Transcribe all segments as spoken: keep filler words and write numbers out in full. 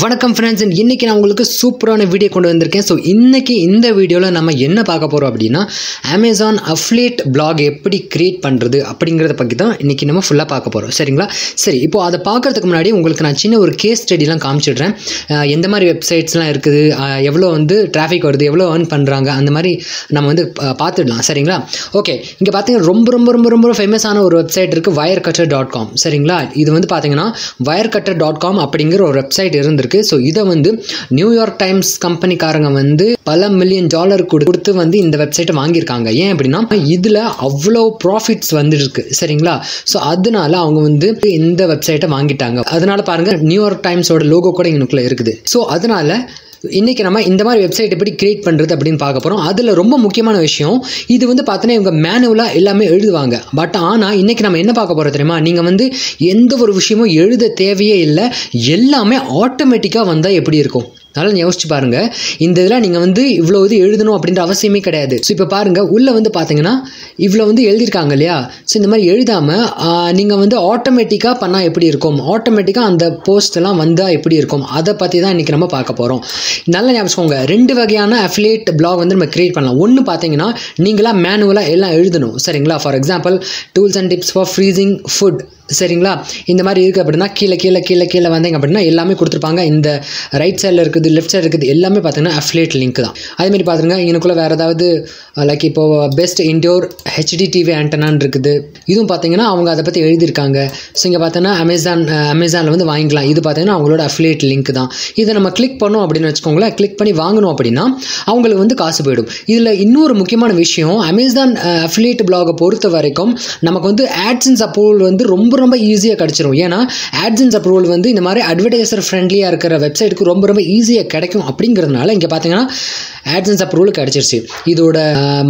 வணக்கம் friends, இன்னைக்கு நான் உங்களுக்கு சூப்பரான வீடியோ கொண்டு வந்திருக்கேன். சோ இன்னைக்கு இந்த வீடியோல நம்ம என்ன பார்க்க போறோம் அப்படினா Amazon affiliate blog எப்படி கிரியேட் பண்றது அப்படிங்கறத பத்தி தான் இன்னைக்கு நம்ம ஃபுல்லா பார்க்க போறோம். சரிங்களா? சரி, இப்போ அத பார்க்கிறதுக்கு முன்னாடி உங்களுக்கு நான் சின்ன ஒரு கேஸ் ஸ்டடிலாம் காமிச்சிடுறேன். எந்த மாதிரி வெப்சைட்ஸ்லாம் இருக்குது, எவ்வளவு வந்து டிராஃபிக் வருது, எவ்வளவு earn பண்றாங்க, அந்த மாதிரி நம்ம வந்து பார்த்துடலாம். சரிங்களா? ஓகே, இங்க பாத்தீங்க ரொம்ப ரொம்ப ரொம்ப ரொம்ப ஃபேமஸான ஒரு வெப்சைட் இருக்கு wirecutter dot com. சரிங்களா? இது வந்து பாத்தீங்கன்னா wirecutter dot com அப்படிங்கற ஒரு வெப்சைட் இருந்து So, இத வந்து நியூயார்க் டைம்ஸ் கம்பெனி காரங்க வந்து பல மில்லியன் டாலர் கொடுத்து வந்து இந்த வெப்சைட்டை வாங்கியிருக்காங்க. ஏன் அப்படின்னா இதுல அவ்வளோ ப்ராஃபிட்ஸ் வந்துருக்கு. சரிங்களா? ஸோ அதனால அவங்க வந்து இந்த வெப்சைட்டை வாங்கிட்டாங்க. அதனால பாருங்க, நியூயார்க் டைம்ஸோட லோகோ கூட இங்கனுக்குள்ள இருக்குது. ஸோ அதனால இன்னைக்கு நம்ம இந்த மாதிரி வெப்சைட் எப்படி கிரியேட் பண்ணுறது அப்படின்னு பார்க்க போகிறோம். அதில் ரொம்ப முக்கியமான விஷயம் இது வந்து பார்த்தோன்னா இவங்க மேனுவலாக எல்லாமே எழுதுவாங்க. பட் ஆனால் இன்றைக்கி நம்ம என்ன பார்க்க போகிறோம் தெரியுமா, நீங்கள் வந்து எந்த ஒரு விஷயமும் எழுத தேவையே இல்லை, எல்லாமே ஆட்டோமேட்டிக்காக வந்தால் எப்படி இருக்கும். அதனால யோசிச்சு பாருங்க, இந்த இதெல்லாம் நீங்கள் வந்து இவ்வளோ இது எழுதணும் அப்படின்ற அவசியமே கிடையாது. ஸோ இப்போ பாருங்க, உள்ளே வந்து பார்த்தீங்கன்னா இவ்வளோ வந்து எழுதியிருக்காங்க இல்லையா. ஸோ இந்த மாதிரி எழுதாமல் நீங்கள் வந்து ஆட்டோமேட்டிக்காக பண்ணால் எப்படி இருக்கும், ஆட்டோமேட்டிக்காக அந்த போஸ்டெல்லாம் வந்தால் எப்படி இருக்கும், அதை பற்றி தான் இன்றைக்கி நம்ம பார்க்க போகிறோம். நல்லா ஞாபகம், ரெண்டு வகையான அஃபிலியேட் பிளாக் வந்து நம்ம கிரியேட் பண்ணலாம். ஒன்று பார்த்தீங்கன்னா நீங்களாம் மேனுவலாக எல்லாம் எழுதணும். சரிங்களா? For example tools and tips for freezing food. சரிங்களா? இந்த மாதிரி இருக்குது அப்படின்னா கீழே கீழே கீழே கீழே வந்தீங்க அப்படின்னா எல்லாமே கொடுத்துருப்பாங்க. இந்த ரைட் சைடில் இருக்குது, லெஃப்ட் சைடு இருக்குது, எல்லாமே பார்த்தீங்கன்னா அஃபிலியேட் லிங்க் தான். அதேமாதிரி பார்த்துருங்க, எனக்குள்ளே வேறு ஏதாவது லைக் இப்போது பெஸ்ட் இன்டோர் ஹெச்டி டிவி ஆண்டனான்னு இருக்குது. இதுவும் பார்த்தீங்கன்னா அவங்க அதை பற்றி எழுதியிருக்காங்க. ஸோ இங்கே பார்த்தோன்னா அமேசான் அமேசானில் வந்து வாங்கிக்கலாம். இது பார்த்தீங்கன்னா அவங்களோட அஃபிலியேட் லிங்க் தான். இதை நம்ம கிளிக் பண்ணோம் அப்படின்னு வச்சுக்கோங்களேன், கிளிக் பண்ணி வாங்கணும் அப்படின்னா அவங்களுக்கு வந்து காசு போயிடும். இதில் இன்னொரு முக்கியமான விஷயம், அமேசான் அஃபிலியேட் பிளாகை பொறுத்த வரைக்கும் நமக்கு வந்து ஆட்ஸன்ஸ் அப்ரூவல் வந்து ரொம்ப ரொம்ப ஈஸியாக கிடச்சிரும். ஏன்னா ஆட்ஸன்ஸ் அப்ரூவல் வந்து இந்த மாதிரி அட்வர்டைசர் ஃப்ரெண்ட்லியாக இருக்கிற வெப்சைட்டுக்கு ரொம்ப ரொம்ப ஈஸியாக கிடைக்கும். அப்படிங்கிறதுனால இங்கே பார்த்தீங்கன்னா ஆட்ஸன்ஸ் அப்ரூவல் கிடச்சிருச்சு. இதோட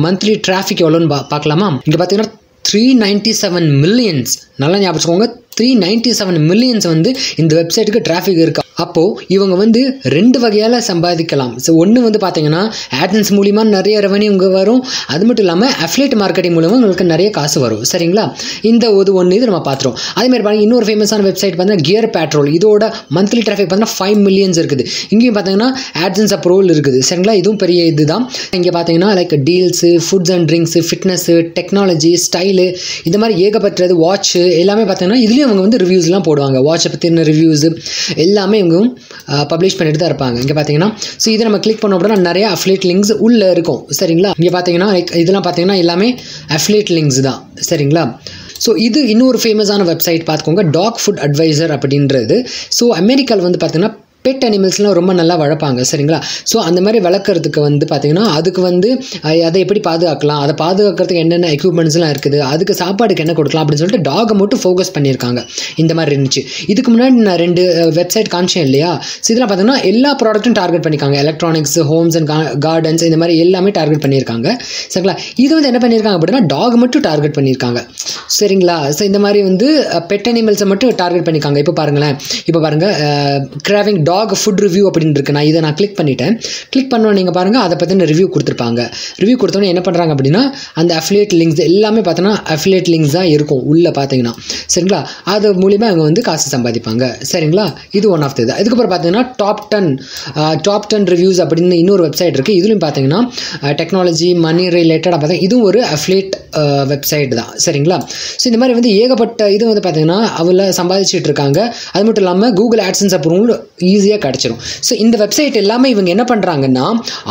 மந்த்லி டிராஃபிக் எவ்வளோன்னு பா பார்க்கலாமா இங்கே பார்த்தீங்கன்னா த்ரீ நைன்டி செவன் மில்லியன்ஸ். நல்லா ஞாபகம், த்ரீ நைன்டி செவன் மில்லியன்ஸ் வந்து இந்த வெப்சைட்டுக்கு டிராஃபிக் இருக்கா. அப்போது இவங்க வந்து ரெண்டு வகையால் சம்பாதிக்கலாம். ஸோ ஒன்று வந்து பார்த்தீங்கன்னா ஆட்ஸன்ஸ் மூலிமா நிறைய ரெவன்யூ இங்கே வரும். அது மட்டும் இல்லாமல் அஃபிலியேட் மார்க்கெட்டிங் மூலமாக உங்களுக்கு நிறைய காசு வரும். சரிங்களா? இந்த ஒரு ஒன்று இது நம்ம பார்த்துரும். அதேமாதிரி பார்த்தீங்கன்னா இன்னொரு ஃபேமஸான வெப்சைட் பார்த்தீங்கன்னா கியர் பேட்ரோல். இதோட மந்த்லி டிராஃபிக் பார்த்தீங்கன்னா ஃபைவ் மில்லியன்ஸ் இருக்குது. இங்கேயும் பார்த்தீங்கன்னா ஆட்ஸன்ஸ் அப்ரூவல் இருக்குது. சரிங்களா? இதுவும் பெரிய இது தான். இங்கே பார்த்தீங்கன்னா like deals, foods and drinks, fitness, technology, style, இந்த மாதிரி ஏகப்பட்டது, வாட்ச்சு, எல்லாமே பார்த்தீங்கன்னா இதுலேயும் அவங்க வந்து ரிவ்யூஸ்லாம் போடுவாங்க. வாட்சை பற்றின ரிவ்யூஸு எல்லாமே பப்ளிஷ் பண்ணிட்டு தான் இருப்பாங்க. இங்கே பார்த்தீங்கன்னா ஸோ இதை நம்ம கிளிக் பண்ண அப்படின்னா நிறைய அஃபிலியேட் லிங்க்ஸ் உள்ளே இருக்கும். சரிங்களா? இங்கே பார்த்தீங்கன்னா இதெல்லாம் பார்த்தீங்கன்னா எல்லாமே அஃபிலியேட் லிங்க்ஸ் தான். சரிங்களா? ஸோ இது இன்னொரு ஃபேமஸான வெப்சைட் பார்த்துக்கோங்க, டாக் ஃபுட் அட்வைசர் அப்படின்றது. ஸோ அமெரிக்காவில் வந்து பார்த்தீங்கன்னா பெட் அனிமல்ஸ்லாம் ரொம்ப நல்லா வளர்ப்பாங்க. சரிங்களா? ஸோ அந்த மாதிரி வளர்க்குறதுக்கு வந்து பார்த்தீங்கன்னா அதுக்கு வந்து அதை எப்படி பாதுகாக்கலாம், அதை பாதுகாக்கிறதுக்கு என்னென்ன எக்யூப்மெண்ட்ஸ்லாம் இருக்குது, அதுக்கு சாப்பாடுக்கு என்ன கொடுக்கலாம் அப்படின்னு சொல்லிட்டு டாகை மட்டும் ஃபோக்கஸ் பண்ணியிருக்காங்க. இந்த மாதிரி இருந்துச்சு. இதுக்கு முன்னாடி நான் ரெண்டு வெப்சைட் காமிச்சேன் இல்லையா. ஸோ இதெல்லாம் பார்த்தீங்கன்னா எல்லா ப்ராடக்ட்டும் டார்கெட் பண்ணியிருக்காங்க. எலக்ட்ரானிக்ஸ், ஹோம்ஸ் அண்ட் கார்டன்ஸ், இந்த மாதிரி எல்லாமே டார்கெட் பண்ணியிருக்காங்க. சரிங்களா? இது வந்து என்ன பண்ணியிருக்காங்க அப்படின்னா டாக் மட்டும் டார்கெட் பண்ணியிருக்காங்க. சரிங்களா? ஸோ இந்த மாதிரி வந்து பெட் அனிமல்ஸை மட்டும் டார்கெட் பண்ணியிருக்காங்க. இப்போ பாருங்களேன், இப்போ பாருங்கள் கிராவிங் டாக் ஃபுட் ரிவ்யூ அப்படின்னு இருக்கு. நான் இதை நான் கிளிக் பண்ணிட்டேன். கிளிக் பண்ணோம் நீங்கள் பாருங்கள், அதை பற்றின ரிவ்யூ கொடுத்துருப்பாங்க. ரிவ்யூ கொடுத்தோன்னே என்ன பண்ணுறாங்க அப்படின்னா அந்த அஃபிலியேட் லிங்க்ஸ் எல்லாமே பார்த்தோன்னா அஃபிலியேட் லிங்க்ஸ் தான் இருக்கும் உள்ளே பார்த்தீங்கன்னா. சரிங்களா? அது மூலிமா அவங்க வந்து காசு சம்பாதிப்பாங்க. சரிங்களா? இது ஒன் ஆஃப் த இது. அதுக்கப்புறம் பார்த்தீங்கன்னா top ten top ten reviews அப்படின்னு இன்னொரு வெப்சைட் இருக்குது. இதுலையும் பார்த்தீங்கன்னா டெக்னாலஜி, மணி ரிலேட்டடாக பார்த்தீங்கன்னா இதுவும் ஒரு அஃபிலியேட் வெப்சைட் தான். சரிங்களா? ஸோ இந்த மாதிரி வந்து ஏகப்பட்ட இது வந்து பார்த்தீங்கன்னா அவளை சம்பாதிச்சுட்டு இருக்காங்க. அது மட்டும் இல்லாமல் கூகுள் ஆட்ஸன்ஸ் அப்ரூவல் ஈஸியாக கிடச்சிரும். ஸோ இந்த வெப்சைட் எல்லாமே இவங்க என்ன பண்ணுறாங்கன்னா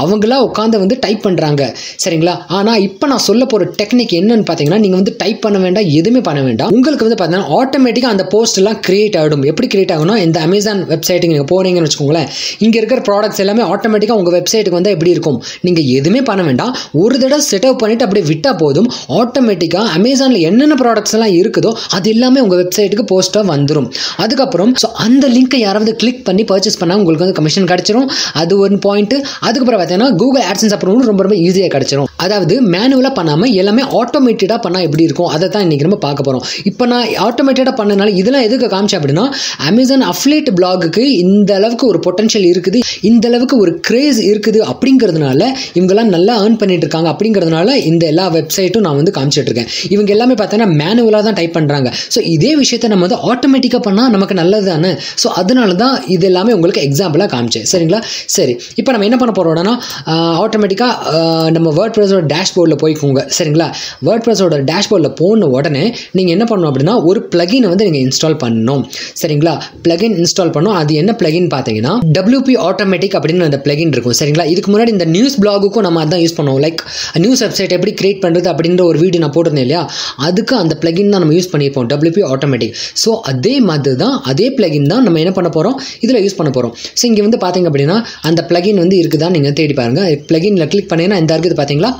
அவங்களா உட்காந்து வந்து டைப் பண்ணுறாங்க. சரிங்களா? ஆனால் இப்போ நான் சொல்ல போகிற டெக்னிக் என்னன்னு பார்த்தீங்கன்னா நீங்கள் வந்து டைப் பண்ண வேண்டாம், எதுவுமே பண்ண வேண்டாம். உங்களுக்கு வந்து பார்த்தீங்கன்னா ஆட்டோமேட்டிக்காக அந்த போஸ்ட்லாம் கிரியேட் ஆகிடும். எப்படி கிரியேட் ஆகணும், இந்த அமேசான் வெப்சைட்டுக்கு நீங்கள் போனீங்கன்னு வச்சுக்கோங்களேன், இங்கே இருக்கிற ப்ராடக்ட்ஸ் எல்லாமே ஆட்டோமேட்டிக்காக உங்கள் வெப்சைட்டுக்கு வந்தால் எப்படி இருக்கும், நீங்கள் எதுவுமே பண்ண வேண்டாம். ஒரு தடவை செட்டப் பண்ணிவிட்டு அப்படியே விட்டால் போதும், ஆட்டோமேட்டிக்காக அமேசானில் என்னென்ன ப்ராடக்ட்ஸ் எல்லாம் இருக்குதோ அது எல்லாமே உங்கள் வெப்சைட்டுக்கு போஸ்ட்டாக வந்துடும். அதுக்கப்புறம் ஸோ அந்த லிங்க்கை யாராவது கிளிக் பண்ணி பர்ச்சேஸ் பண்ணால் உங்களுக்கு வந்து கமிஷன் கிடைச்சிரும். அது ஒரு பாயிண்ட்டு. அதுக்கப்புறம் பார்த்தீங்கன்னா கூகுள் ஆட்ஸன்ஸ் அப்ரூவல் ரொம்ப ரொம்ப ஈஸியாக கிடைச்சிரும். அதாவது மேனுவலாக பண்ணாமல் எல்லாமே ஆட்டோமேட்டடாக பண்ணால் எப்படி இருக்கும், அதை தான் இன்றைக்கி நம்ம பார்க்க போகிறோம். இப்போ நான் ஆட்டோமேட்டடாக பண்ணனால இதெல்லாம் எதுக்கு காமிச்சேன் அப்படின்னா அமேசான் அஃபிலியேட் பிளாகுக்கு இந்த அளவுக்கு ஒரு பொட்டன்ஷியல் இருக்குது, இந்த அளவுக்கு ஒரு கிரேஸ் இருக்குது. அப்படிங்கிறதுனால இவங்கெல்லாம் நல்லா ஏர்ன் பண்ணிட்டு இருக்காங்க. அப்படிங்கிறதுனால இந்த எல்லா வெப்சைட்டும் நான் வந்து காமிச்சிட்டு இருக்கேன். இவங்க எல்லாமே பார்த்தீங்கன்னா மேனுவலாக தான் டைப் பண்ணுறாங்க. ஸோ இதே விஷயத்தை நம்ம வந்து ஆட்டோமேட்டிக்காக பண்ணால் நமக்கு நல்லது தானே. ஸோ அதனால தான் இது எல்லாமே எல்லாமே உங்களுக்கு எக்ஸாம்பிளா காமிச்சேன் சரிங்களா. சரி இப்போ நம்ம என்ன பண்ண போறோம்னா ஆட்டோமேட்டிக்கா நம்ம WordPress ஓட டேஷ்போர்ட்ல போய்க்குங்க சரிங்களா. WordPress ஓட டேஷ்போர்ட்ல போன உடனே நீங்க என்ன பண்ணனும் அப்படினா ஒரு plugin வந்து நீங்க இன்ஸ்டால் பண்ணனும் சரிங்களா. plugin இன்ஸ்டால் பண்ணனும். அது என்ன plugin பாத்தீங்கன்னா W P Automatic அப்படின அந்த plugin இருக்கும் சரிங்களா. இதுக்கு முன்னாடி இந்த நியூஸ் ப்ளாகுக்கு நம்ம அத யூஸ் பண்ணுவோம். லைக் நியூஸ் வெப்சைட் எப்படி கிரியேட் பண்றது அப்படிங்கற ஒரு வீடியோ நான் போட்டுனேன் இல்லையா, அதுக்கு அந்த plugin தான் நம்ம யூஸ் பண்ணிப்போம் W P Automatic. சோ அதே மாதிரி தான் அதே plugin தான் நம்ம என்ன பண்ண போறோம் இதுல யூஸ் பண்ண போறோம். சோ இங்க வந்து பாத்தீங்க அப்படினா அந்த plugin வந்து இருக்குதா நீங்க தேடி பாருங்க. plugin ல கிளிக் பண்ணேனா இந்த இருக்குது பாத்தீங்களா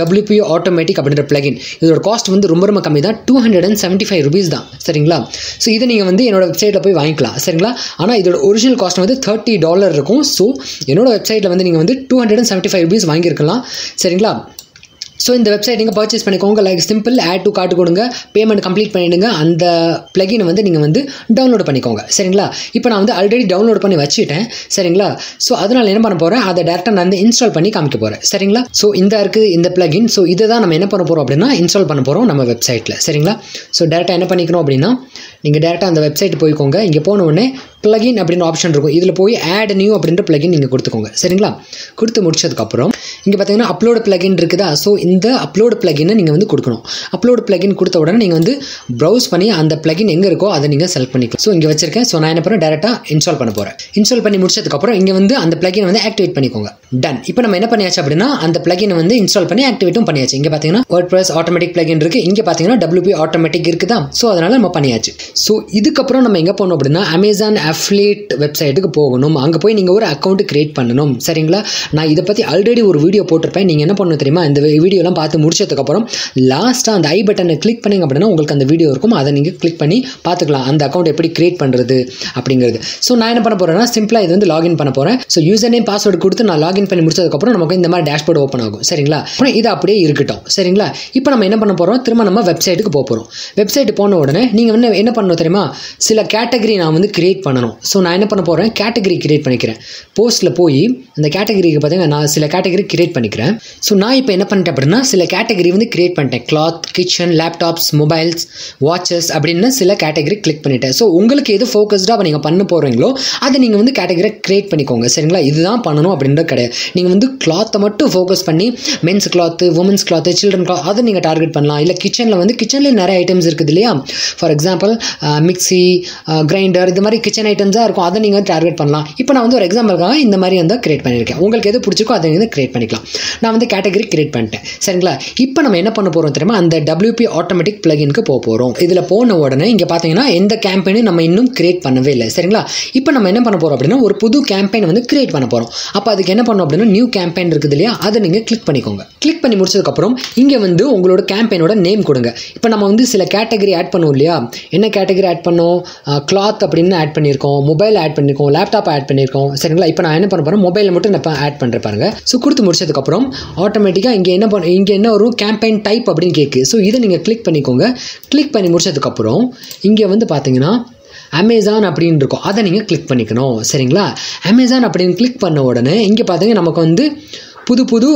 W P Automatic அப்படிங்கற plugin. இதோட காஸ்ட் வந்து ரொம்ப ரொம்ப கம்மி தான் two seventy-five rupees தான் சரிங்களா. சோ இத நீங்க வந்து என்னோட வெப்சைட்ல போய் வாங்கிக்கலாம் சரிங்களா. ஆனா இதோட ஒரிஜினல் காஸ்ட் வந்து thirty dollars இருக்கும். சோ என்னோட வெப்சைட்ல வந்து நீங்க வந்து two seventy-five rupees வாங்கி இருக்கலாம் சரிங்களா. So in the website you purchase பண்ணிக்கோங்க. like simple add to cart கொடுங்க, payment complete பண்ணிடுங்க, அந்த plugin வந்து நீங்க வந்து download பண்ணிக்கோங்க சரிங்களா. இப்போ நான் வந்து ஆல்ரெடி download பண்ணி வச்சிட்டேன் சரிங்களா. சோ அதனால என்ன பண்ண போறேன் அத டைரக்டா நான் install பண்ணி காமிக்க போறேன் சரிங்களா. சோ இந்த இருக்கு இந்த plugin. சோ இத தான் நம்ம என்ன பண்ண போறோம் அப்படினா install பண்ண போறோம் நம்ம வெப்சைட்ல சரிங்களா. சோ டைரக்டா என்ன பண்ணிக்கணும் அப்படினா நீங்க டைரக்டா அந்த வெப்சைட் போய்க்கோங்க. இங்க போன உடனே plugin அப்படின ஆப்ஷன் இருக்கும். இதுல போய் add new அப்படின்ற plugin நீங்க கொடுத்துக்கோங்க சரிங்களா. கொடுத்து முடிச்சதுக்கு அப்புறம் இங்க பாத்தீங்கன்னா upload plugin இருக்குதா. சோ இந்த upload plugin நீங்க வந்து கொடுக்கணும். upload plugin கொடுத்த உடனே நீங்க வந்து browse பண்ணி அந்த plugin எங்க இருக்கோ அதை நீங்க செலக்ட் பண்ணிக்கலாம். சோ இங்க வச்சிருக்கேன். சோ நான் என்ன பண்றேன் டைரக்டா இன்ஸ்டால் பண்ண போறேன். இன்ஸ்டால் பண்ணி முடிச்சதுக்கு அப்புறம் இங்க வந்து அந்த plugin வந்து ஆக்டிவேட் பண்ணிக்கோங்க. டன். இப்போ நம்ம என்ன பண்ணியாச்சு அப்படினா அந்த plugin வந்து இன்ஸ்டால் பண்ணி ஆக்டிவேட்டும் பண்ணியாச்சு. இங்க பாத்தீங்கன்னா WordPress automatic plugin இருக்கு. இங்க பாத்தீங்கன்னா W P automatic இருக்குதா. சோ அதனால நம்ம பண்ணியாச்சு. சோ இதுக்கு அப்புறம் நம்ம எங்க போறோம் அப்படினா Amazon affiliate வெப்சைட்டுக்கு போகணும். அங்க போய் நீங்க ஒரு அக்கவுண்ட் கிரியேட் பண்ணனும் சரிங்களா. நான் இத பத்தி ஆல்ரெடி ஒரு வீடியோ போட்டுருப்பேன். நீங்க என்ன பண்ணனும் தெரியுமா, இந்த வீடியோலாம் பார்த்து முடிச்சதுக்கு அப்புறம் லாஸ்டா அந்த ஐ பட்டனை கிளிக் பண்ணீங்க அப்படினா உங்களுக்கு அந்த வீடியோ இருக்கும். அதை நீங்க கிளிக் பண்ணி பார்த்துக்கலாம் அந்த அக்கவுண்ட் எப்படி கிரியேட் பண்றது அப்படிங்கிறது. சோ நான் என்ன பண்ண போறேன்னா சிம்பிளா இது வந்து லாகின் பண்ண போறேன். சோ யூசர் நேம் பாஸ்வேர்ட் கொடுத்து நான் லாகின் பண்ணி முடிச்சதுக்கு அப்புறம் நமக்கு இந்த மாதிரி டேஷ்போர்ட் ஓபன் ஆகும் சரிங்களா. அப்புறம் இது அப்படியே இருக்கட்டும் சரிங்களா. இப்போ நம்ம என்ன பண்ண போறோம் திரும்ப நம்ம வெப்சைட்டுக்கு போறோம். வெப்சைட் போன உடனே நீங்க என்ன என்ன பண்ணனும் தெரியுமா, சில கேட்டகரி நான் வந்து கிரியேட் பண்ணனும். சோ நான் என்ன பண்ண போறேன் கேட்டகரி கிரியேட் பண்ணிக்கிறேன். போஸ்ட்ல போய் அந்த கேட்டகரிக்கு பாத்தீங்க நான் சில கேட்டகரி கிரியேட் பண்ணிக்கிறேன். சோ நான் இப்போ என்ன பண்ணிட்டேன் அப்படினா சில கேட்டகரி வந்து கிரியேட் பண்ணிட்டேன். cloth, kitchen, laptops, mobiles, watches அப்படின சில கேட்டகரி கிளிக் பண்ணிட்டேன். சோ உங்களுக்கு எது ஃபோக்கஸ்டா நீங்க பண்ண போறீங்களோ அதை நீங்க வந்து கேட்டகரி கிரியேட் பண்ணிக்கோங்க சரிங்களா. இதுதான் பண்ணனும் அப்படின்றது கிடையாது. நீங்க வந்து cloth மட்டும் ஃபோக்கஸ் பண்ணி men's cloth, women's cloth, children cloth அதை நீங்க டார்கெட் பண்ணலாம். இல்ல கிச்சன்ல வந்து கிச்சன்ல நிறைய ஐட்டம்ஸ் இருக்குது இல்லையா. ஃபார் எக்ஸாம்பிள் மிக்ஸி, கிரைண்டர், இந்த மாதிரி கிச்சன் ஐட்டம்ஸா இருக்கும். அதை நீங்க டார்கெட் பண்ணலாம். இப்போ நான் வந்து ஒரு எக்ஸாம்பிளுக்காக இந்த மாதிரி வந்து கிரியேட் பண்ணியிருக்கேன். உங்களுக்கு எது பிடிச்சிருக்கோ அதை நீங்க கிரியேட் பண்ணிக்கலாம். நான் வந்து கேட்டகரி கிரியேட் பண்ணிட்டேன் சரிங்களா. இப்போ நம்ம என்ன பண்ண போறோம் தெரியுமா, அந்த W P Automatic பிளகினுக்கு போக போறோம். இதுல போன உடனே இங்க பாத்தீங்கன்னா எந்த கேம்பெயினும் நம்ம இன்னும் கிரியேட் பண்ணவே இல்லை சரிங்களா. இப்போ நம்ம என்ன பண்ண போறோம் அப்படின்னா ஒரு புது கேம்பெயின் வந்து கிரியேட் பண்ண போறோம். அப்போ அதுக்கு என்ன பண்ணணும் அப்படின்னா நியூ கேம்பெயின் இருக்குது இல்லையா, அதை நீங்க கிளிக் பண்ணிக்கோங்க. கிளிக் பண்ணி முடிச்சதுக்கு அப்புறம் இங்க வந்து உங்களோட கேம்பெயினோட நேம் கொடுங்க. இப்போ நம்ம வந்து சில கேட்டகரி ஆட் பண்ணுவோம் இல்லையா. என்ன கேட்டகரி ஆட் பண்ணோம், கிளாத் அப்படின்னு ஆட் பண்ணியிருக்கோம், மொபைல் ஆட் பண்ணியிருக்கோம், லேப்டாப் ஆட் பண்ணியிருக்கோம் சரிங்களா. இப்போ நான் என்ன பண்ண போறேன் மொபைல் மட்டும் நான் ஆட் பண்ற பாருங்க. ஸோ கொடுத்து முடிச்சதுக்கு அப்புறம் ஆட்டோமேட்டிக்கா இங்க என்ன பண்ண இங்க என்ன ஒரு கேம்பெயின் டைப் அப்படின்னு கேட்கு. ஸோ இதை நீங்க கிளிக் பண்ணிக்கோங்க. கிளிக் பண்ணி முடிச்சதுக்கு அப்புறம் இங்க வந்து பாத்தீங்கன்னா Amazon அப்படின்னு இருக்கும். அதை நீங்க கிளிக் பண்ணிக்கணும் சரிங்களா. Amazon அப்படின்னு கிளிக் பண்ண உடனே இங்க பாத்தீங்கன்னா நமக்கு வந்து புது புது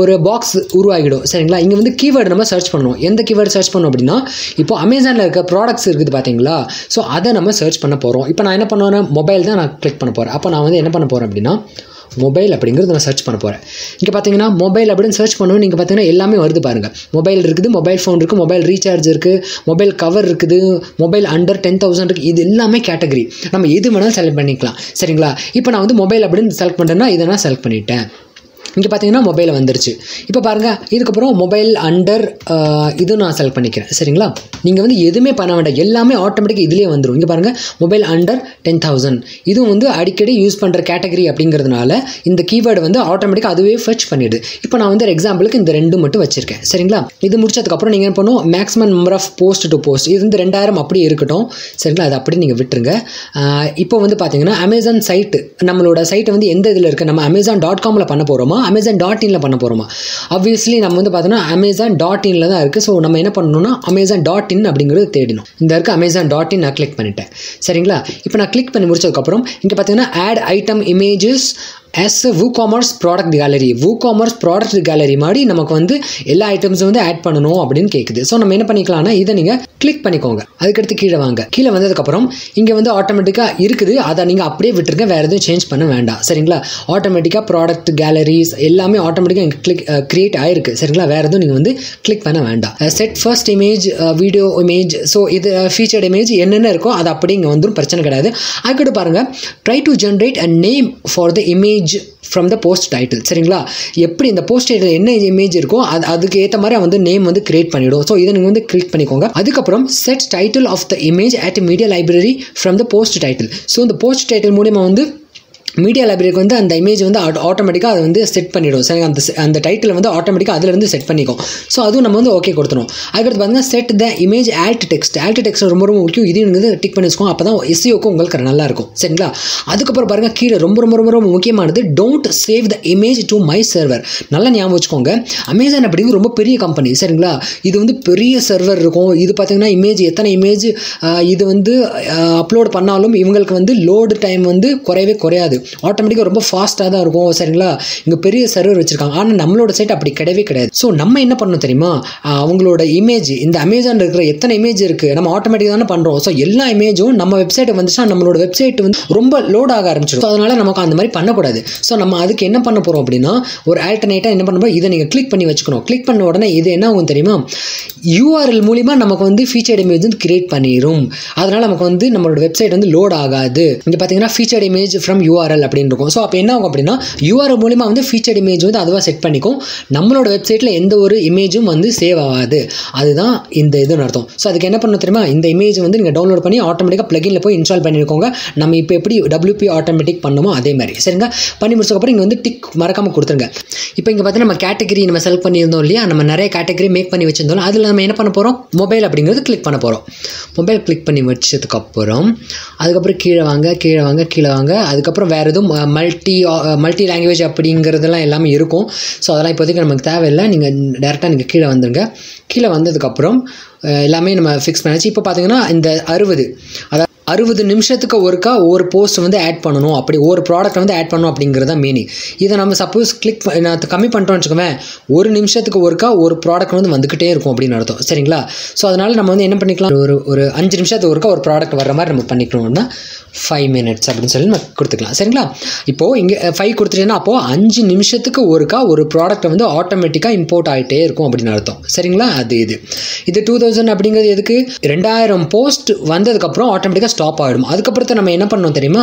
ஒரு பாக்ஸ் உருவாகிடும் சரிங்களா. இங்கே வந்து கீவேர்டு நம்ம சர்ச் பண்ணுவோம். எந்த கீவேர்டு சர்ச் பண்ணோம் அப்படின்னா இப்போ அமேசானில் இருக்க ப்ராடக்ட்ஸ் இருக்குது பார்த்தீங்களா. ஸோ அதை நம்ம சர்ச் பண்ண போகிறோம். இப்போ நான் என்ன பண்ணுவேன்னா மொபைல் தான் நான் கிளிக் பண்ண போகிறேன். அப்போ நான் வந்து என்ன பண்ண போகிறேன் அப்படின்னா மொபைல் அப்படிங்கிறது நான் சர்ச் பண்ண போகிறேன். இங்கே பார்த்தீங்கன்னா மொபைல் அப்படின்னு சர்ச் பண்ணணும். நீங்கள் பார்த்தீங்கன்னா எல்லாமே வருது பாருங்கள். மொபைல் இருக்குது, மொபைல் ஃபோன் இருக்குது, மொபைல் ரீசார்ஜ் இருக்குது, மொபைல் கவர் இருக்குது, மொபைல் அண்டர் டென் தௌசண்ட் இருக்குது. இது எல்லாமே கேட்டகரி. நம்ம எது வேணாலும் செலக்ட் பண்ணிக்கலாம் சரிங்களா. இப்போ நான் வந்து மொபைல் அப்படின்னு செலக்ட் பண்ணுறேன்னா இதை நான் செலக்ட் பண்ணிட்டேன். இங்கே பார்த்தீங்கன்னா மொபைல் வந்துருச்சு. இப்போ பாருங்கள் இதுக்கப்புறம் மொபைல் அண்டர் இது நான் செலக்ட் பண்ணிக்கிறேன் சரிங்களா. நீங்கள் வந்து எதுவுமே பண்ண வேண்டாம், எல்லாமே ஆட்டோமேட்டிக்காக இதுலேயே வந்துடும். இங்கே பாருங்கள் மொபைல் அண்டர் டென் தௌசண்ட் இதுவும் வந்து அடிக்கடி யூஸ் பண்ணுற கேட்டகரி அப்படிங்கிறதுனால இந்த கீவேர்டு வந்து ஆட்டோமேட்டிக்காக அதுவே ஃபர்ச் பண்ணிவிடுது. இப்போ நான் வந்து ஒரு எக்ஸாம்பிளுக்கு இந்த ரெண்டும் மட்டும் வச்சிருக்கேன் சரிங்களா. இது முடிச்சதுக்கப்புறம் நீங்கள் என்ன பண்ணுவோம் maximum number of post to post இது வந்து ரெண்டாயிரம் அப்படியே இருக்கட்டும் சரிங்களா. அது அப்படி நீங்கள் விட்டுருங்க. இப்போ வந்து பார்த்தீங்கன்னா அமேசான் சைட்டு நம்மளோட சைட்டு வந்து எந்த இதில் இருக்குது, நம்ம அமேசான் டாட் காமில் பண்ண போகிறோமா அமேசான் டாட் இன்ல பண்ண போறோமா. ஆப்வியஸ்லி நம்ம வந்து பார்த்தோம்னா அமேசான் டாட் இன்ல தான் இருக்கு. ஸோ நம்ம என்ன பண்ணணும்னா அமேசான் டாட் இன் அப்படிங்கிறது தேடணும். இந்த இருக்கு அமேசான் டாட் இன் நான் கிளிக் பண்ணிட்டேன் சரிங்களா. இப்போ நான் கிளிக் பண்ணி முடிச்சதுக்கப்புறம் இங்கே பார்த்தீங்கன்னா add item images as a WooCommerce product gallery. WooCommerce product gallery mari namakku vandu ella items vandu add pananum appdin kekudhu. So nama enna panikalana idha neenga click panikonga. Adukku keela vaanga. Keela vandaduk appuram inga vandu automatically irukudhu. Adha neenga appdiye vittirunga, vera edhum change panna venda. Seringla automatically product galleries ellame automatically inga click uh, create aayirukku. Seringla vera edhum neenga vandu click panna venda. Uh, set first image, uh, video image, so idu uh, featured image enna enna irukko adha appdi inga vandrum prachana kedaadhu. Adukku parunga try to generate a name for the image from the post title. Seringla, eppadi indha post title enna image iruko adukku eta mari avandu name vandu create pannidom. So idha neenga vandu click panikonga. Adukapram set title of the image at media library from the post title. So the post title mooliyama vandu media library ku vandu and the image vandu automatically adu vandu set pannidom. So and the, and the title vandu automatically adula irundhu set pannikom. So adu namu vandu okay kodutrom. Adukku paanga set the image alt text. Alt text romba romba mukkiyam. Idu neenga tick pannichukom. Appodan S E O ku ungalku nalla irukum. Seringla. Adukku appuram paanga keela romba romba romba romba mukkiyamanadhu don't save the image to my server. Nalla niyam vechukonga. Amazon appinga romba periya company. Seringla. Idu vandu periya server irukum. Idu pathina image ethana image idu vandu upload pannalum ivangalku vandu load time vandu korave korayadhu. Automatically ரொம்ப ஃபாஸ்டா தான் இருக்கும். சரிங்களா, இங்க பெரிய server வச்சிருக்காங்க. ஆனா நம்மளோட சைட் அப்படி கிடையவே கிடையாது. சோ நம்ம என்ன பண்ணனும் தெரியுமா, அவங்களோட இமேஜ் இந்த அமேசான்ல இருக்கிற எத்தனை இமேஜ் இருக்கு நம்ம ஆட்டோமேட்டிக்கா தான பண்றோம். சோ எல்லா இமேஜும் நம்ம வெப்சைட் வந்துச்சா நம்மளோட வெப்சைட் வந்து ரொம்ப லோட் ஆக ஆரம்பிச்சிடும். சோ அதனால நமக்கு அந்த மாதிரி பண்ண கூடாது. சோ நம்ம அதுக்கு என்ன பண்ண போறோம் அப்படினா ஒரு ஆல்டர்னேட்டா என்ன பண்ண போறோம், இத நீங்க கிளிக் பண்ணி வெச்சுக்கணும். கிளிக் பண்ண உடனே இது என்ன ஆகும் தெரியுமா, U R L மூலமா நமக்கு வந்து ஃபீச்சர்ட் இமேஜ் வந்து கிரியேட் பண்ணிரும். அதனால நமக்கு வந்து நம்மளோட வெப்சைட் வந்து லோட் ஆகாது. இங்க பாத்தீங்கன்னா featured image from U R L அப்படினு இருக்கும். சோ அப்ப என்ன ஆகும் அப்படினா U R L மூலமா வந்து ஃபீச்சர்ட் இமேஜ் வந்து அதுவா செட் பண்ணிக்கும். நம்மளோட வெப்சைட்ல எந்த ஒரு இமேஜும் வந்து சேவ் ஆகாது. அதுதான் இந்த இதுன்னு அர்த்தம். சோ அதுக்கு என்ன பண்ணனும் தெரியுமா, இந்த இமேஜ் வந்து நீங்க டவுன்லோட் பண்ணி ஆட்டோமேட்டிக்கா பிளகின்ல போய் இன்ஸ்டால் பண்ணிக்கோங்க. நம்ம இப்போ எப்படி W P ஆட்டோமேட்டிக் பண்ணோமோ அதே மாதிரி. சரிங்க, பண்ணி முடிச்சதுக்கு அப்புறம் இங்க வந்து டிக் மறக்காம கொடுத்துருங்க. இப்போ இங்க பார்த்தா நம்ம கேட்டகரி நம்ம செலக்ட் பண்ணியிருந்தோம் இல்லையா, நம்ம நிறைய கேட்டகரி மேக் பண்ணி வச்சிருந்தோம். அதுல நம்ம என்ன பண்ண போறோம், மொபைல் அப்படிங்கறது கிளிக் பண்ண போறோம். மொபைல் கிளிக் பண்ணி வச்சதுக்கு அப்புறம் அதுக்கு அப்புறம் கீழ வாங்க கீழ வாங்க கீழ வாங்க. அதுக்கு அப்புறம் வேற எதுவும் மல்டி மல்டி லாங்குவேஜ் அப்படிங்கிறதுலாம் எல்லாமே இருக்கும். ஸோ அதெல்லாம் இப்போதைக்கு நமக்கு தேவையில்லை. நீங்கள் டேரெக்டாக நீங்கள் கீழே வந்துடுங்க. கீழே வந்ததுக்கப்புறம் எல்லாமே நம்ம ஃபிக்ஸ் பண்ணிச்சு. இப்போ பார்த்தீங்கன்னா இந்த அறுபது அதாவது அறுபது நிமிஷத்துக்கு ஒருக்கா ஒரு போஸ்ட் வந்து ஆட் பண்ணணும், அப்படி ஒரு ப்ராடக்ட் வந்து ஆட் பண்ணணும் அப்படிங்கிறது தான் மீனிங். இதை நம்ம சப்போஸ் கிளிக் நான் கம்மி பண்ணிட்டோம்னு வச்சுக்கோவேன், ஒரு நிமிஷத்துக்கு ஒருக்கா ஒரு ப்ராடக்ட் வந்து வந்துக்கிட்டே இருக்கும் அப்படின்னு அர்த்தம். சரிங்களா, ஸோ அதனால நம்ம வந்து என்ன பண்ணிக்கலாம், ஒரு ஒரு அஞ்சு நிமிஷத்துக்கு ஒருக்கா ஒரு ப்ராடக்ட் வர்ற மாதிரி நம்ம பண்ணிக்கணும்னா ஃபைவ் மினிட்ஸ் அப்படின்னு சொல்லி நம்ம கொடுத்துக்கலாம். சரிங்களா, இப்போது இங்கே ஃபைவ் கொடுத்துட்டீங்கன்னா அப்போது அஞ்சு நிமிஷத்துக்கு ஒருக்கா ஒரு ப்ராடக்ட் வந்து ஆட்டோமேட்டிக்காக இம்போர்ட் ஆகிட்டே இருக்கும் அப்படின்னு அர்த்தம். சரிங்களா, அது இது இது டூ தௌசண்ட் அப்படிங்கிறது எதுக்கு, ரெண்டாயிரம் போஸ்ட் வந்ததுக்கப்புறம் ஆட்டோமேட்டிக்காக ஸ்டாப் ஆகிடும். அதுக்கப்புறத்தை நம்ம என்ன பண்ணணும் தெரியுமா,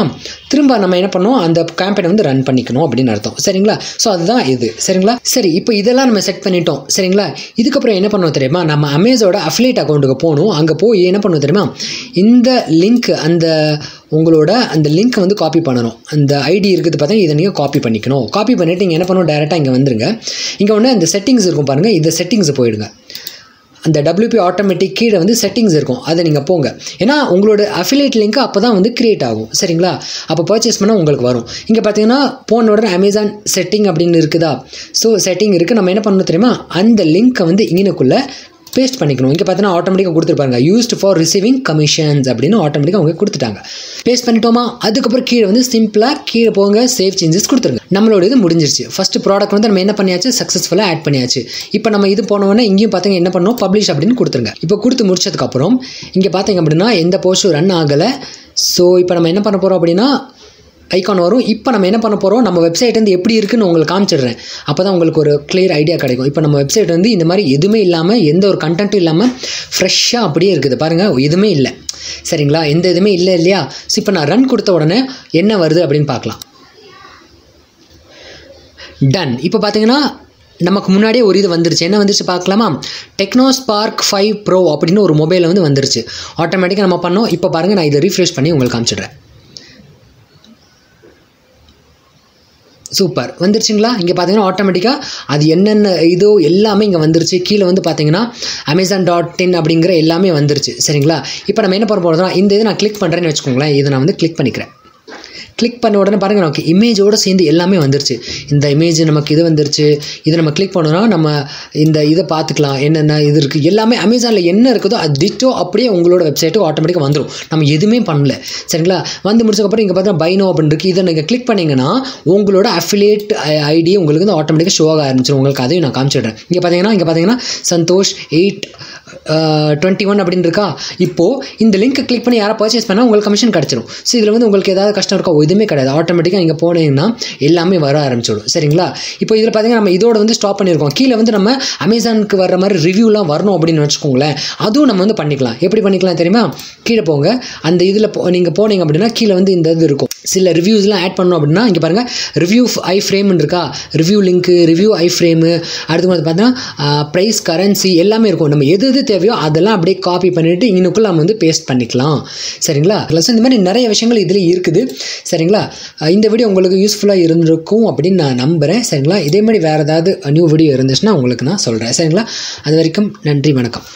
திரும்ப நம்ம என்ன பண்ணணும் அந்த கேம்பெயின் வந்து ரன் பண்ணிக்கணும் அப்படின்னு அர்த்தம். சரிங்களா, ஸோ அதுதான் இது. சரிங்களா, சரி இப்போ இதெல்லாம் நம்ம செட் பண்ணிட்டோம். சரிங்களா, இதுக்கப்புறம் என்ன பண்ணணும் தெரியுமா, நம்ம அமேசானோட அஃபிலியேட் அக்கௌண்ட்டுக்கு போகணும். அங்கே போய் என்ன பண்ணணும் தெரியுமா, இந்த லிங்க் அந்த உங்களோட அந்த லிங்க்கை வந்து காப்பி பண்ணணும். அந்த ஐடி இருக்குது பார்த்தீங்கன்னா இதை நீங்கள் காப்பி பண்ணிக்கணும். காப்பி பண்ணிவிட்டு நீங்கள் என்ன பண்ணணும், டேரெக்டாக இங்கே வந்துடுங்க. இங்கே ஒன்று அந்த செட்டிங்ஸ் இருக்கும் பாருங்கள், இந்த செட்டிங்ஸ் போயிடுங்க. அந்த W P ஆட்டோமேட்டிக் கீழே வந்து செட்டிங்ஸ் இருக்கும், அதை நீங்கள் போங்க. ஏன்னா உங்களோட அஃபிலியேட் லிங்க் அப்போ தான் வந்து கிரியேட் ஆகும். சரிங்களா, அப்போ பர்ச்சேஸ் பண்ணால் உங்களுக்கு வரும். இங்கே பார்த்தீங்கன்னா போன உடனே அமேசான் செட்டிங் அப்படின்னு இருக்குதா, ஸோ செட்டிங் இருக்குது. நம்ம என்ன பண்ணணும் தெரியுமா, அந்த லிங்க்கை வந்து இங்கனக்குள்ளே பேஸ்ட் பண்ணிக்கணும். இங்கே பார்த்தீங்கன்னா ஆட்டோமேட்டிக்காக கொடுத்துருப்பாங்க யூஸ்டு ஃபார் ரிசீவிங் கமிஷன்ஸ் அப்படின்னு ஆட்டோமேட்டிக்காக அவங்க கொடுத்துட்டாங்க. பேஸ்ட் பண்ணிட்டோமா, அதுக்கப்புறம் கீழே வந்து சிம்பிளாக கீழே போங்க, சேவ் சேஞ்சஸ் கொடுத்துருங்க. நம்மளோட இது முடிஞ்சிருச்சு. ஃபஸ்ட்டு ப்ராடக்ட் வந்து நம்ம என்ன பண்ணியாச்சு, சக்ஸஸ்ஃபுல்லாக ஆட் பண்ணியாச்சு. இப்போ நம்ம இது போனோன்னா இங்கேயும் பார்த்தீங்கன்னா என்ன பண்ணோம், பப்ளிஷ் அப்படின்னு கொடுத்துருங்க. இப்போ கொடுத்து முடிச்சதுக்கப்புறம் இங்கே பார்த்தீங்க அப்படின்னா எந்த போஸ்ட்டும் ரன் ஆகலை. ஸோ இப்போ நம்ம என்ன பண்ண போகிறோம் அப்படின்னா ஐக்கான் வரும். இப்போ நம்ம என்ன பண்ண போகிறோம், நம்ம வெப்சைட் வந்து எப்படி இருக்குன்னு உங்களுக்கு காமிச்சிடுறேன். அப்போ தான் உங்களுக்கு ஒரு கிளியர் ஐடியா கிடைக்கும். இப்போ நம்ம வெப்சைட் வந்து இந்த மாதிரி எதுவுமே இல்லாமல் எந்த ஒரு கண்டென்ட்டும் இல்லாமல் ஃப்ரெஷ்ஷாக அப்படியே இருக்குது பாருங்கள், எதுவுமே இல்லை. சரிங்களா, எந்த எதுவுமே இல்லை இல்லையா. ஸோ இப்போ நான் ரன் கொடுத்த உடனே என்ன வருது அப்படின்னு பார்க்கலாம். டன். இப்போ பார்த்தீங்கன்னா நமக்கு முன்னாடியே ஒரு இது வந்துருச்சு. என்ன வந்துருச்சு பார்க்கலாமா, டெக்னோ ஸ்பார்க் ஃபைவ் ப்ரோ அப்படின்னு ஒரு மொபைலில் வந்து வந்துருச்சு. ஆட்டோமேட்டிக்காக நம்ம பண்ணோம். இப்போ பாருங்கள், நான் இதை ரீஃப்ரெஷ் பண்ணி உங்களுக்கு காமிச்சிடுறேன். சூப்பர் வந்துருச்சுங்களா. இங்கே பார்த்தீங்கன்னா ஆட்டோமேட்டிக்காக அது என்னென்ன இதோ எல்லாமே இங்கே வந்துருச்சு. கீழே வந்து பார்த்தீங்கன்னா அமேசான் டாட் இன் அப்படிங்கிற எல்லாமே வந்துருச்சு. சரிங்களா, இப்போ நம்ம என்ன பண்ண போகிறோம்னா இந்த இது நான் கிளிக் பண்ணுறேன்னு வச்சுக்கோங்களேன். இதை நான் வந்து கிளிக் பண்ணிக்கிறேன். click பண்ண உடனே பாருங்க நமக்கு இமேஜோட சேர்ந்து எல்லாமே வந்துருச்சு இந்த இமேஜ் நமக்கு இது வந்துருச்சு இத நம்ம click பண்ணோம்னா நம்ம இந்த இத பாத்துக்கலாம் என்னென்ன இது இருக்கு எல்லாமே Amazonல என்ன இருக்குதோ அது டிட்டோ அப்படியே உங்களோட வெப்சைட்டுக்கு ஆட்டோமேட்டிக்கா வந்துரும் நம்ம எதுமே பண்ணல சரிங்களா வந்து முடிச்சதுக்கு அப்புறம் இங்க பார்த்தா buy now அப்படி இருக்கு இத நீங்க click பண்ணீங்கனா உங்களோட affiliate id உங்களுக்கு வந்து ஆட்டோமேட்டிக்கா ஷோ ஆக ஆரம்பிச்சிரும் உங்களுக்கு அதையும் நான் காமிச்சிடுறேன் இங்க பாத்தீங்கன்னா இங்க பாத்தீங்கன்னா சந்தோஷ் eight twenty-one அப்படிን இருக்கா இப்போ இந்த லிங்க் click பண்ணி யாரா purchase பண்ணா உங்களுக்கு commission கிடைச்சிரும் சோ இதுல வந்து உங்களுக்கு ஏதாவது கஷ்டம் இருக்கா எதுமே கிடையாது ஆட்டோமேட்டிக்கா இங்க போனீங்கன்னா எல்லாமே வர ஆரம்பிச்சிடும் சரிங்களா இப்போ இதல பாத்தீங்க நம்ம இதோட வந்து ஸ்டாப் பண்ணிருக்கோம் கீழ வந்து நம்ம Amazonக்கு வர்ற மாதிரி ரிவ்யூலாம் வரணும் அப்படினு வெச்சுக்கோங்களே அதுவும் நம்ம வந்து பண்ணிக்கலாம் எப்படி பண்ணிக்கலாம் தெரியுமா கீழ போங்க அந்த இதல நீங்க போனீங்க அப்படினா கீழ வந்து இந்த இது இருக்கும் சில ரிவ்யூஸ்லாம் ஆட் பண்ணனும் அப்படினா இங்க பாருங்க ரிவ்யூ ஐ ஃப்ரேம் இருக்கா ரிவ்யூ லிங்க் ரிவ்யூ ஐ ஃப்ரேம் அடுத்து வந்து பார்த்தா பிரைஸ் கரன்சி எல்லாமே இருக்கும் நம்ம எது எது தேவையோ அதெல்லாம் அப்படியே காப்பி பண்ணிட்டு இன்னுக்குள்ள நம்ம வந்து பேஸ்ட் பண்ணிக்கலாம் சரிங்களா ப்ளஸ் இந்த மாதிரி நிறைய விஷயங்கள் இதுல இருக்குது சரிங்களா இந்த வீடியோ உங்களுக்கு யூஸ்ஃபுல்லா இருந்திருக்கும் அப்படி நான் நம்புறேன் சரிங்களா இதே மாதிரி வேற ஏதாவது நியூ வீடியோ இருந்துச்சுனா உங்களுக்கு நான் சொல்றேன் சரிங்களா அதுவரைக்கும் நன்றி வணக்கம்